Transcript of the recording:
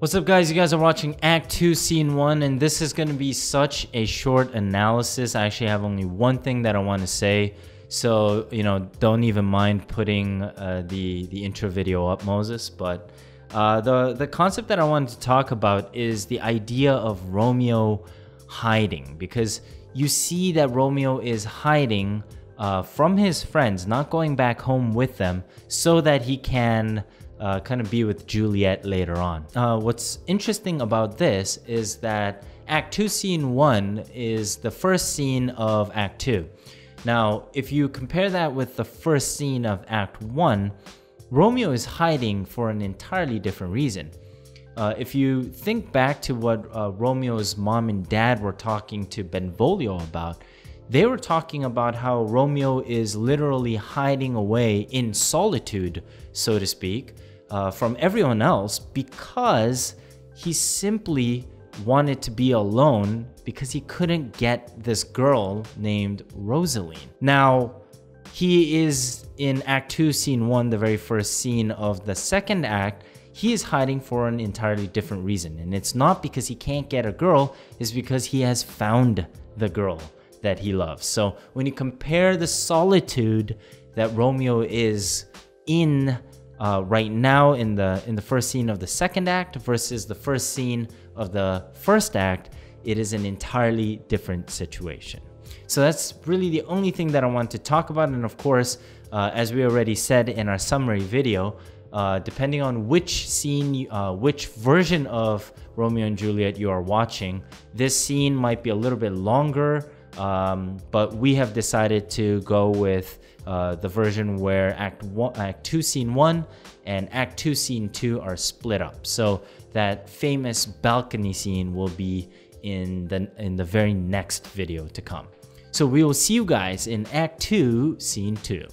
What's up, guys? You guys are watching Act 2, Scene 1, and this is going to be such a short analysis. I actually have only one thing that I want to say, so, you know, don't even mind putting the intro video up, Moses. But the concept that I wanted to talk about is the idea of Romeo hiding, because you see that Romeo is hiding from his friends, not going back home with them, so that he can kind of be with Juliet later on. What's interesting about this is that Act 2 Scene 1 is the first scene of Act 2. Now, if you compare that with the first scene of Act 1, Romeo is hiding for an entirely different reason. If you think back to what Romeo's mom and dad were talking to Benvolio about, they were talking about how Romeo is literally hiding away in solitude, so to speak, from everyone else, because he simply wanted to be alone because he couldn't get this girl named Rosaline. Now, he is in Act 2, Scene 1, the very first scene of the second act. He is hiding for an entirely different reason, and it's not because he can't get a girl, it's because he has found the girl that he loves. So when you compare the solitude that Romeo is in right now in the first scene of the second act versus the first scene of the first act, it is an entirely different situation. So that's really the only thing that I want to talk about. And of course, as we already said in our summary video, depending on which scene, which version of Romeo and Juliet you are watching, this scene might be a little bit longer, but we have decided to go with the version where Act 2 Scene 1 and Act 2 Scene 2 are split up. So that famous balcony scene will be in the very next video to come. So we will see you guys in Act 2 Scene 2.